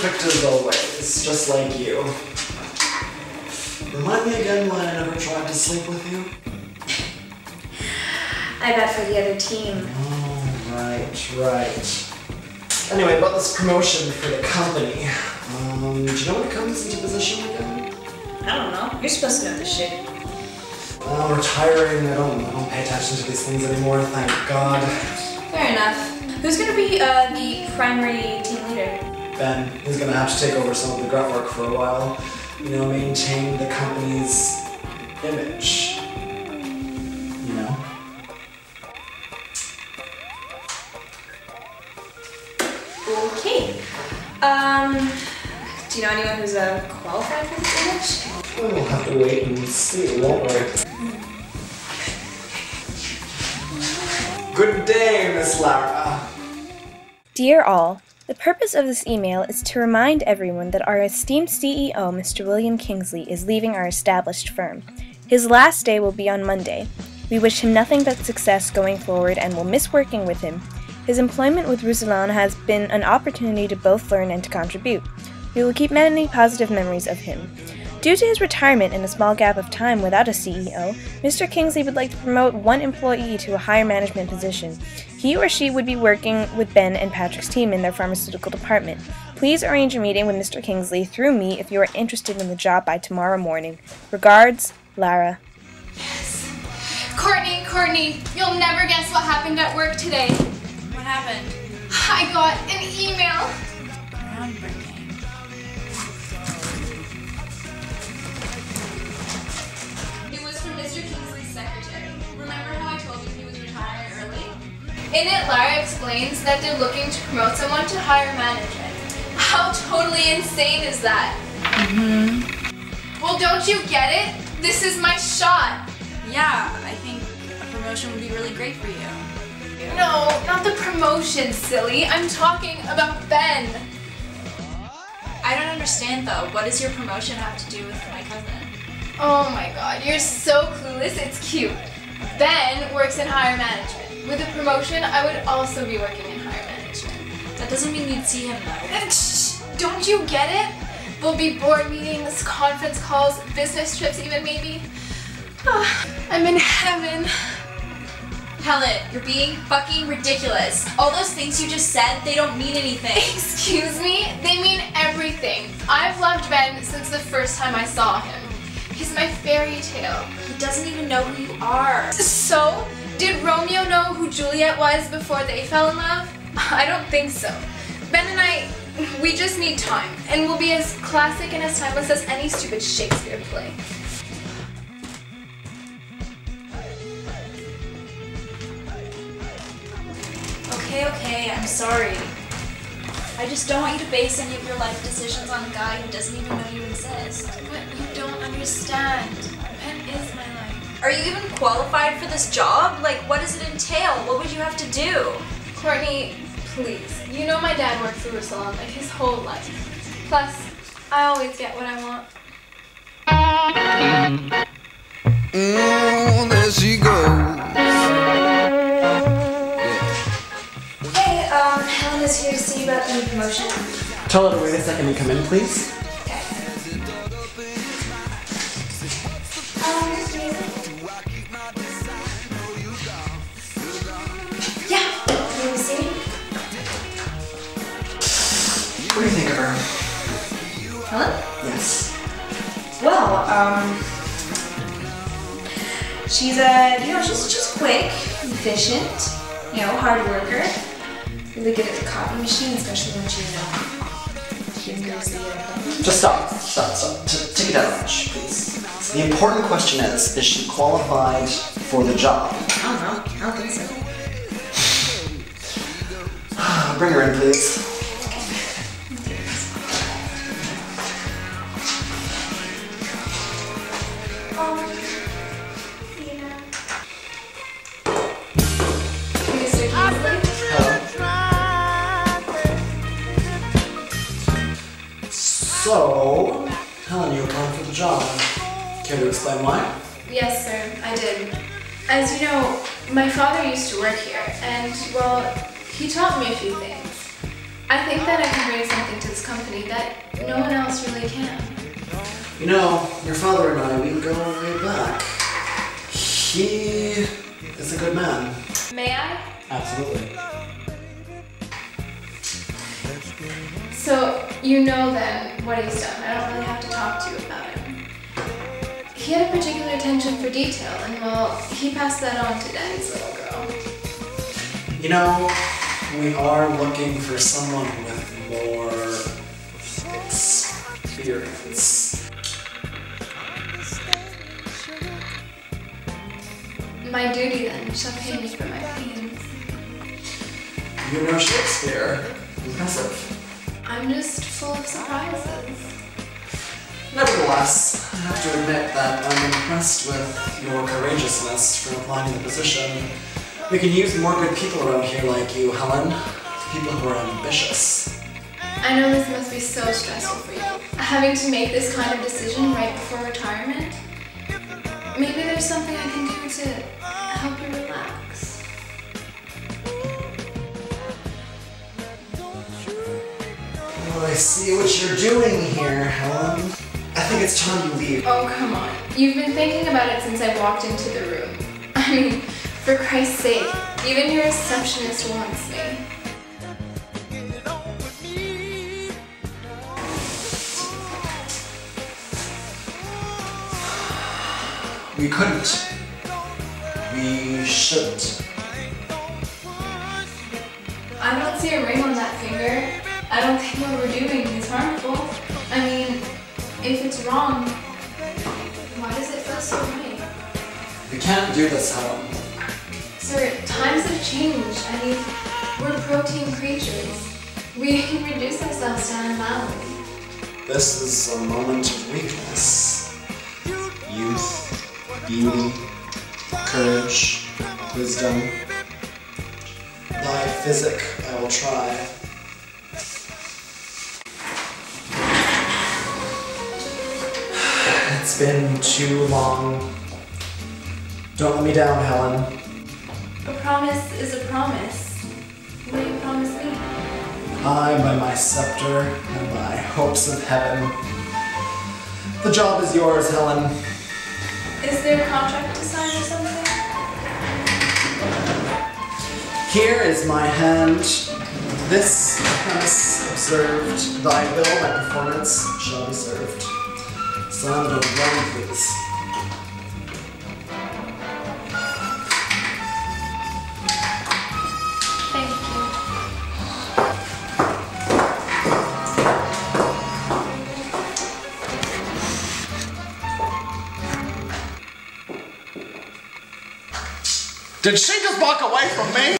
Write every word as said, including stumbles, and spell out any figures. perfect as always, just like you. Remind me again why I never tried to sleep with you? I got for the other team. Oh, right, right. Anyway, about this promotion for the company. Um, do you know what comes into position again? I don't know. You're supposed to know this shit. I'm retiring. I don't, I don't pay attention to these things anymore, thank God. Fair enough. Who's going to be uh, the primary team leader? Ben. He's going to have to take over some of the grunt work for a while. You know, maintain the company's image. You know? Okay. Um, do you know anyone who's uh, qualified for this image? We'll have to wait and see, won't we? Good day, Miss Lara. Dear all, the purpose of this email is to remind everyone that our esteemed C E O, Mister William Kingsley, is leaving our established firm. His last day will be on Monday. We wish him nothing but success going forward and will miss working with him. His employment with Rousselon has been an opportunity to both learn and to contribute. We will keep many positive memories of him. Due to his retirement and a small gap of time without a C E O, Mister Kingsley would like to promote one employee to a higher management position. He or she would be working with Ben and Patrick's team in their pharmaceutical department. Please arrange a meeting with Mister Kingsley through me if you are interested in the job by tomorrow morning. Regards, Lara. Yes. Courtney, Courtney, you'll never guess what happened at work today. What happened? I got an email. Groundbreaking. Mister Kingsley's secretary. Remember how I told you he was retiring early? In it, Lara explains that they're looking to promote someone to higher management. How totally insane is that? Mm-hmm. Well, don't you get it? This is my shot. Yeah, I think a promotion would be really great for you. Yeah. No, not the promotion, silly. I'm talking about Ben. I don't understand, though. What does your promotion have to do with my cousin? Oh my god, you're so clueless, it's cute. Ben works in higher management. With a promotion, I would also be working in higher management. That doesn't mean you'd see him though. Shh, don't you get it? There'll be board meetings, conference calls, business trips even maybe. Oh, I'm in heaven. Helen, you're being fucking ridiculous. All those things you just said, they don't mean anything. Excuse me? They mean everything. I've loved Ben since the first time I saw him. He's my fairy tale. He doesn't even know who you are. So, did Romeo know who Juliet was before they fell in love? I don't think so. Ben and I, we just need time, and we'll be as classic and as timeless as any stupid Shakespeare play. Okay, okay, I'm sorry. I just don't want you to base any of your life decisions on a guy who doesn't even know you exist. But you don't understand. Ben is my life. Are you even qualified for this job? Like, what does it entail? What would you have to do? Courtney, please. You know my dad worked for Rousselon, like, his whole life. Plus, I always get what I want. Mm, there she goes. Hey, um, Helen is here to see you about the new promotion. Tell her to wait a second and come in, please. What do you think of her? Helen? Yes. Well, um... she's a, you know, she's just quick, efficient, you know, hard worker. Really good at the copy machine, especially when she, you know, she goes the airplane. Just stop, stop, stop. T take it out of lunch, please. So the important question is, is she qualified for the job? I don't know. I don't think so. Bring her in, please. So, Helen, you applied for the job. Care to explain why? Yes, sir, I did. As you know, my father used to work here, and, well, he taught me a few things. I think that I can bring something to this company that no one else really can. You know, your father and I, we go way back. He is a good man. May I? Absolutely. So, you know then what he's done. I don't really have to talk to you about him. He had a particular attention for detail, and well, he passed that on to Daddy's little girl. You know, we are looking for someone with more experience. My duty then shall pay me for my pains. You know Shakespeare. Impressive. I'm just full of surprises. Nevertheless, I have to admit that I'm impressed with your courageousness for applying to the position. We can use more good people around here like you, Helen. People who are ambitious. I know this must be so stressful for you. Having to make this kind of decision right before retirement? Maybe there's something I can do to help you relax. I see what you're doing here, Helen. I think it's time you leave. Oh, come on. You've been thinking about it since I walked into the room. I mean, for Christ's sake, even your receptionist wants me. We couldn't. We shouldn't. I don't see a ring on that finger. I don't think what we're doing is harmful. I mean, if it's wrong, why does it feel so right? We can't do this, Helen. Sir, times have changed. I mean, we're protein creatures. We can reduce ourselves to animality. This is a moment of weakness. Youth, beauty, courage, wisdom. Thy physic I will try. It's been too long. Don't let me down, Helen. A promise is a promise. What do you promise me? I, by my scepter and my hopes of heaven. The job is yours, Helen. Is there a contract to sign or something? Here is my hand. This promise observed. Thy will, thy performance, shall be served. Sound of one, please. Thank you. Did she just walk away from me?